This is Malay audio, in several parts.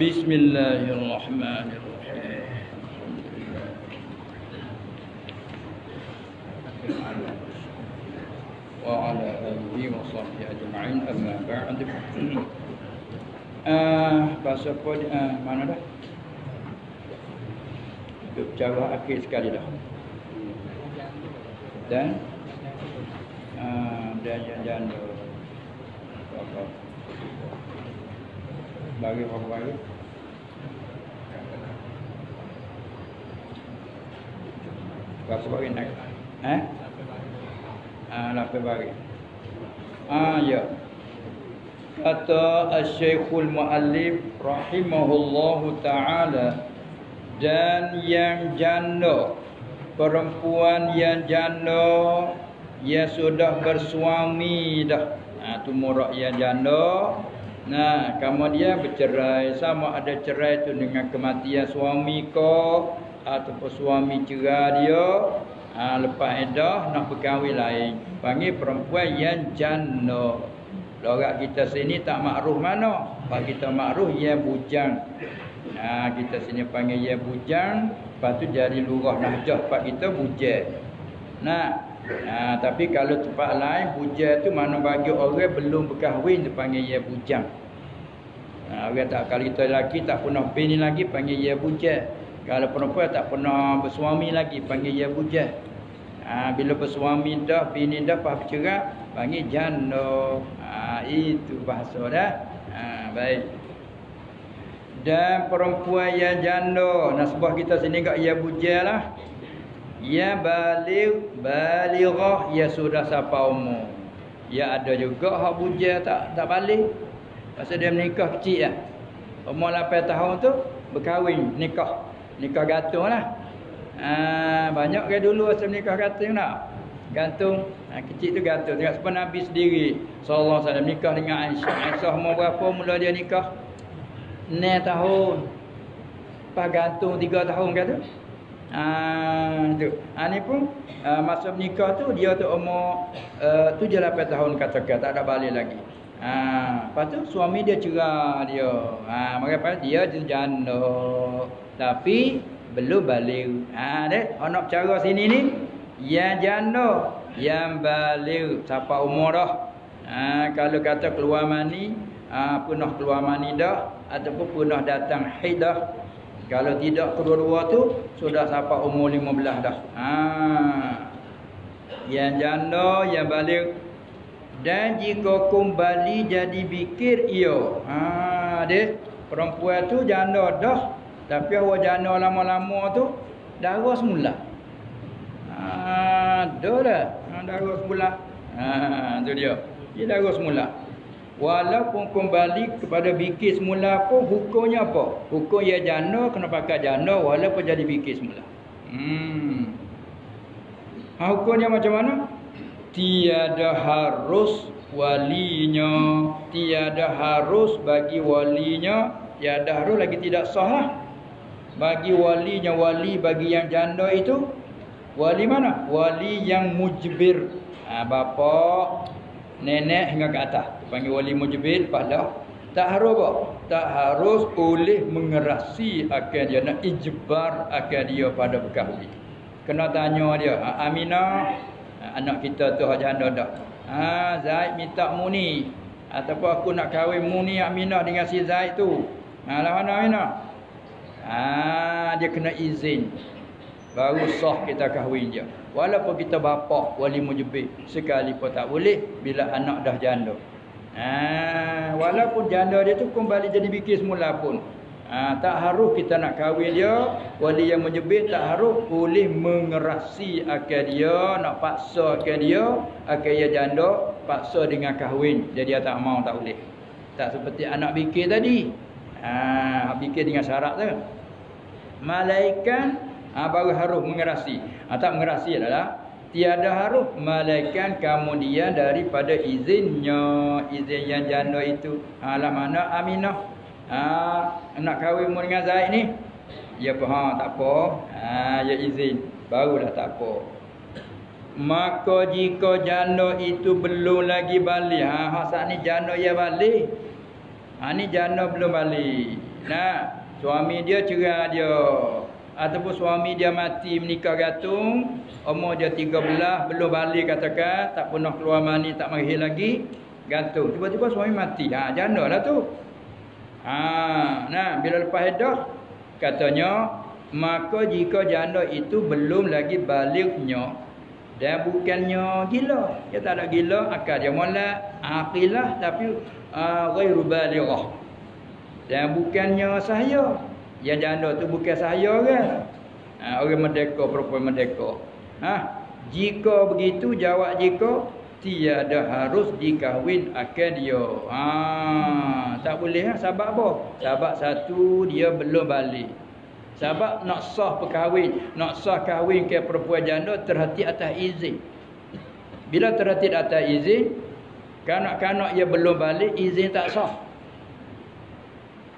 بسم الله الرحمن الرحيم. وعلى آله وصحبه أجمعين. أما بعد. Bahasa apa ni? Mana dah? Berbicara akhir sekali dah. Dan dan bagi orang-orang bahasa bagi nak lapan bagi ya. Kata Asy-Syekhul Muallif rahimahullahu ta'ala, dan yang janda, perempuan yang janda yang sudah bersuami dah. Tu murak yang janda. Nah, kamu dia bercerai, sama ada cerai tu dengan kematian suami kau ataupun suami cerai dia, lepas edah nak berkahwin lain, panggil perempuan yang janda. Logat kita sini tak makruf mana? Pak kita makruf yang bujang. Nah, kita sini panggil yang bujang, lepas tu jadi lurah Nahjah pak kita bujang. Nah, tapi kalau tempat lain bujang tu mana bagi orang belum berkahwin tu panggil ya bujang. Orang tak, kalau kita lelaki tak pernah bini lagi panggil ya bujang. Kalau perempuan tak pernah bersuami lagi panggil ya bujang. Bila bersuami dah, bini dah, pas bercerai panggil janda. Itu bahasa dah. Baik. Dan perempuan yang janda, nasbah kita sini kat ya bujang lah. Ya baligh, balighah, ya sudah sampai umur. Ya ada juga hak bujang tak baligh. Pasal dia menikah kecil lah. Umur 8 tahun tu berkahwin, nikah. Nikah gantung lah. Banyak ke dulu asal nikah gantung tak? Gantung, kecil tu gantung. Tengok sebab Nabi sendiri sallallahu alaihi wasallam nikah dengan Aisyah. Aisyah umur berapa mula dia nikah? 6 tahun. Lepas gantung 3 tahun kata. Ni pun masa menikah tu dia tu umur 7-8 tahun katakan, tak ada balik lagi. Lepas tu suami dia cerai dia. Maka dia janda tapi belum balik. Dek, nak cara sini ni yang janda, yang balik sampai umur dah. Kalau kata keluar mani, punah keluar mani dah ataupun punah datang haid dah. Kalau tidak kedua-dua tu sudah sampai umur 15 dah. Yang janda, yang baligh. Dan jika kembali jadi bikir ia. Dia perempuan tu janda dah, tapi awak janda lama-lama tu darah semula. Dah dah. Darah semula. Tu dia. Dia darah semula. Walaupun kembali kepada bikir semula pun hukumnya apa? Hukum ia janda kena pakai janda walaupun jadi bikir semula. Hukumnya macam mana? Tiada harus walinya, tiada harus bagi walinya, tiada harus lagi tidak sah lah. Bagi walinya, wali bagi yang janda itu wali mana? Wali yang mujbir. Bapa, nenek hingga ke atas panggil wali mujbir. Pada tak harus apa? Tak harus boleh mengerasi akan dia, nak ijbar akan dia pada berkahwin. Kena tanya dia, Aminah anak kita tu hak janda dah. Zaid minta muni ataupun aku nak kahwin muni Aminah dengan si Zaid tu. Lah mana Aminah? Dia kena izin baru sah kita kahwin dia. Walaupun kita bapa wali mujbir sekali pun tak boleh bila anak dah janda. Walaupun janda dia tu kembali jadi bikir semula pun. Tak harus kita nak kahwin dia, wali yang mujbir tak harus boleh mengerasi akal dia, nak paksa akal dia, akal dia janda paksa dengan kahwin. Jadi dia tak mau, tak boleh. Tak seperti anak bikir tadi. Bikir dengan syarat tu. Malaikat baru harus mengerasi. Tak mengerasi adalah tiada harus malaikat kemudian daripada izinnya, izin yang janda itu. Lah mana Aminah nak kahwin dengan Zaid ni? Ya apa, tak apa. Ya izin, barulah tak apa. Maka jika janda itu belum lagi balik, hak saat ni janda ia balik. Ini jana belum balik. Nah, suami dia cerai dia. Ataupun suami dia mati menikah gantung, umur dia 13 belum balik katakan, tak pernah keluar mani, tak mahir lagi, gantung. Tiba-tiba suami mati. Ha, jana lah tu. Ha, nah bila lepas iddah katanya, maka jika janda itu belum lagi baliknya dan bukannya gila, dia tak ada gila, akal dia molek, aqilah tapi ghairu balighah. Dan bukannya saya. Yang janda tu bukan saya kan. Orang merdeka, perempuan merdeka. Ha, jika begitu jawab jika tiada harus dikahwin akan dia. Ha, tak boleh lah sebab apa? Sebab satu dia belum balik. Sebab nak sah perkahwin, nak sah kahwin ke perempuan janda terhati atas izin. Bila terhati atas izin, kanak-kanak dia belum balik, izin tak sah.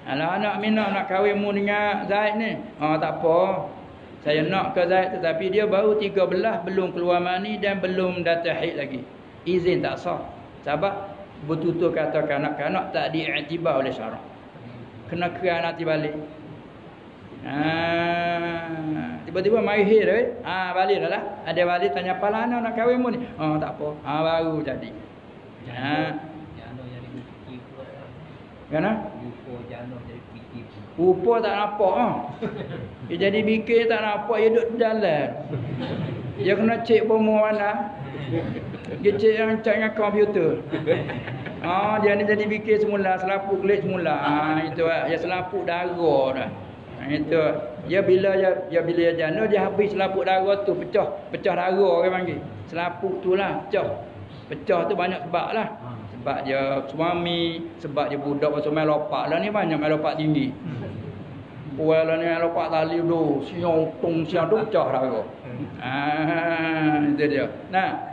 Anak-anak Minah nak kahwin mu dengan Zaid ni. Ha, tak apa. Saya nak ke Zaid tetapi dia baru 13 belum keluar mani dan belum datang haid lagi. Izin tak sah. Sebab betul-betul kata kanak-kanak tak diiktibar oleh syarak. Kena keran nanti balik. Ha, tiba-tiba mahir eh. Ha, balik dah lah. Ada balik tanya apalah anak nak kahwin mu ni. Ha, tak apa. Ha, baru jadi. Ha. Kenapa? Rupa tak nampak ah. Dia jadi fikir tak nampak, dia duduk dalam. Dia kena cek bomo mana. Dia cek yang dengan komputer. Ah, dia ni jadi fikir semula, selaput kelik semula. Ah, itu ah, dia selaput darah dah. Itu. Dia bila jana dia habis selaput darah tu pecah, pecah darah orang panggil. Selaput tulah pecah. Pecah tu banyak sebablah. Sebab dia suami, sebab dia budak pasal main lopak lah ni, banyak main lopak tinggi. Puan lah ni main lopak tali dulu, siang tung siang tu pecah dah kau. Haa, itu dia. Nah,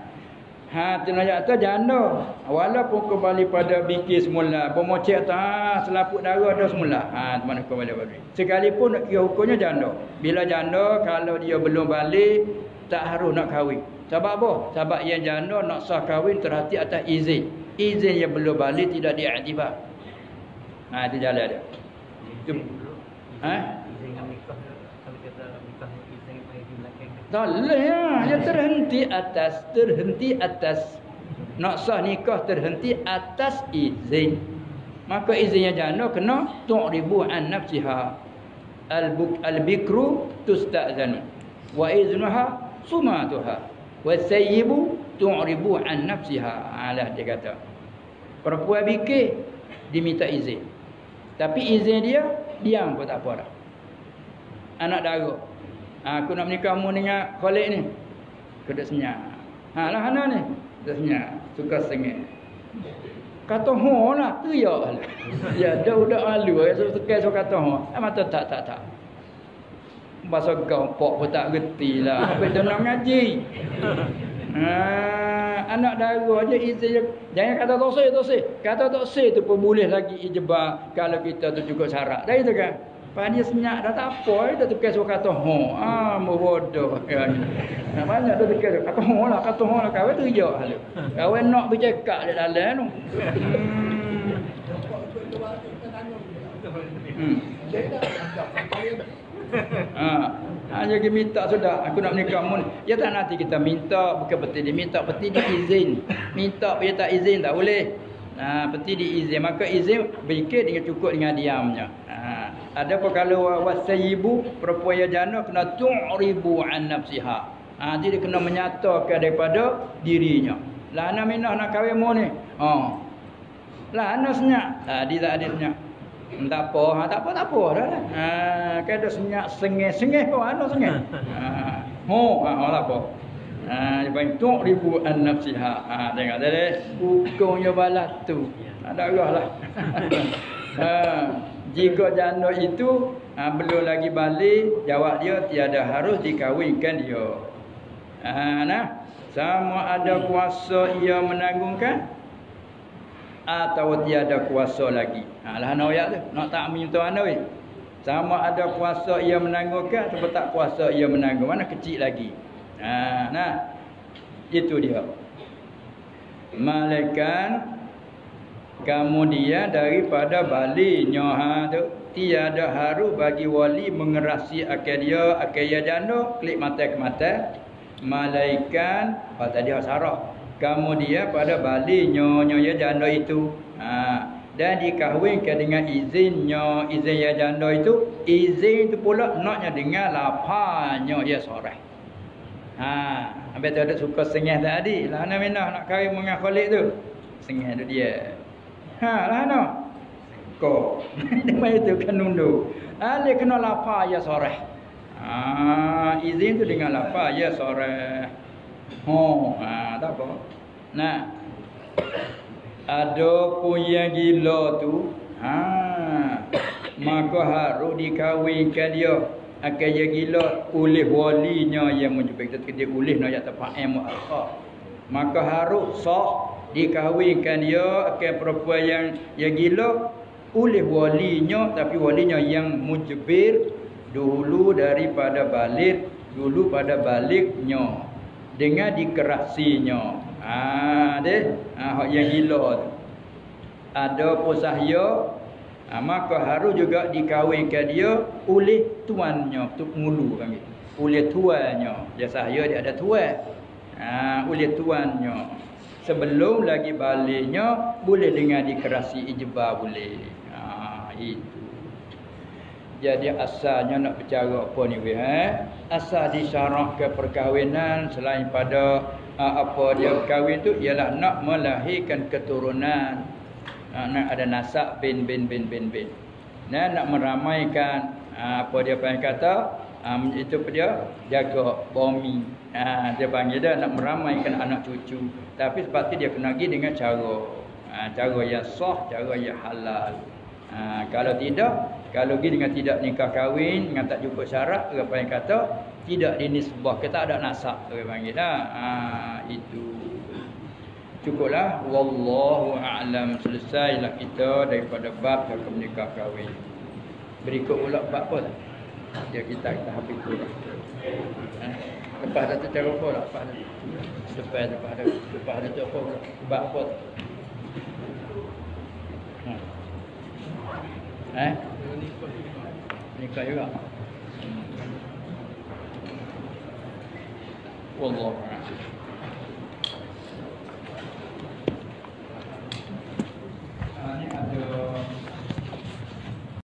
hati najak tu janda. Walaupun kembali pada fikir semula, pemocek tu, haa, selaput darah dah semula. Haa, teman hukum balik-balik. Sekalipun nak kira hukumnya janda. Bila janda, kalau dia belum balik, tak harus nak kahwin. Sebab apa? Sebab yang janda nak sah kahwin terhati atas izin. Izin yang belum balik tidak diiktibar. Ha, itu jalan dia. Itu. Ha? Izin yang nikah kalau kita nikah izin yang belakang. Dah lah, dia terhenti atas nak sah nikah terhenti atas izin. Maka izin yang jana kena tu'ribu an nafsiha. Al-bikru tusta'zanu wa iznuha sumatuha. Wasayyibu tu'ribu an nafsiha. Alah dia kata. Perempuan fikir diminta izin. Tapi izin dia diam pun tak apa dah. Anak dara. Aku nak menikah mu dengan kolek ni. Kedek senyap. Ha lah anak ni. Kedek senyap. Suka sengit. Kata ho lah teriak lah. Ya dah udah alu rasa sekali suka kata ho. Mata tak. Bahasa gampok pun tak reti lah. Habis dia nak ngaji. Anak dara je izin. Jangan kata toksik. Kata toksik tu pun boleh lagi ijebak kalau kita tu cukup syarat. Dah itu kan? Lepas dia senyap dah tak apa. Dia tukar suruh kata ho. Bodoh. Banyak dia tukar suruh kata ho lah. Kawan tu hijau. Kawan nak bercakap dia dalam tu. Dia minta sudah, aku nak menikah mu. Dia tak nanti kita minta, bukan peti dia minta, peti dia izin. Minta dia tak izin tak boleh. Peti dia izin, maka izin berikir dengan cukup dengan diamnya. Ada apa kalau wasayibu perempuan yang jana kena tu'ribu an nafsiha. Jadi kena menyatakan daripada dirinya. Lah ana minah nak kahwin mu ni. Lah ana senyap. Dia tak ada senyap. Tak apa dah lah. Kan dia senyap sengih-sengih kau ada sengih. Tak apa. Dia tu'ribu an nafsiha. Tengok tadi hukumnya balas tu. Tak ada arah lah. Jika janda itu belum lagi balik, jawab dia tiada harus dikahwinkan dia. Nah, sama ada kuasa ia menanggungkan atau tiada kuasa lagi. Lah ana ayat tu. Nak takmin tu ana weh. Sama ada kuasa ia menanggungkan atau tak kuasa ia menanggung. Mana kecil lagi. Nah. Itu dia. Malaikat Kemudian daripada bali nyoha tu tiada haru bagi wali mengerasi akal dia, akal dia jana klik mata ke mata malaikan pada dia sarah. Kemudian pada bali nyonya ya jana itu dan dikahwinkan dengan izinnya, izin ya jana itu, izin tu pula naknya dengan lapannya ya sarah. Habis tu ada suka sengih tadi lah nak minah nak kahwin dengan Khalid tu. Sengih tu dia. Lah no. Ko. Dia tu kan nundu. Dia kena lapar ya soreh. Izin tu dengan lapar ya soreh. Oh, tak apa. Nah. Ada pun yang gila tu, maka harus dikahwinkan dia. Akan yang gila oleh walinya yang menjumpai kita oleh nak ya tapak am al-kha. Maka harus sah dikahwinkan dia akan perempuan yang gila oleh walinya, tapi walinya yang mujbir dulu daripada balik, dulu pada baliknya dengan dikerasinya. Deh hak yang gila tu ada pusahya, maka harus juga dikahwinkan dia oleh tuannya, tu mulu panggil oleh tuannya. Dia sahaya dia ada tuan, oleh tuannya. Sebelum lagi baliknya boleh dengan dikerasi ijbar boleh. Itu. Jadi asalnya nak bicara apa ni weh? Asal disyarat ke perkahwinan selain pada apa dia kahwin tu ialah nak melahirkan keturunan. Nak ada nasab bin. Dan nak meramaikan apa dia panggil kata itu dia jaga bumi. Dia panggil dia nak meramaikan anak cucu. Tapi sebab tu dia kena pergi dengan cara cara yang sah, cara yang halal. Kalau tidak, kalau pergi dengan tidak nikah kahwin, dengan tak jumpa syarat, orang panggil kata tidak dinisbah, kita tak ada nasab, orang panggil dah. Itu cukuplah. Wallahu a'lam. Selesailah kita daripada bab tentang nikah kahwin. Berikut pula bab apa dah? Ya kita habis tu dah. Lepas dah tu cara apa dah? Lepas dah tu apa dah? Sebab apa dah? Nikah juga? Wallah.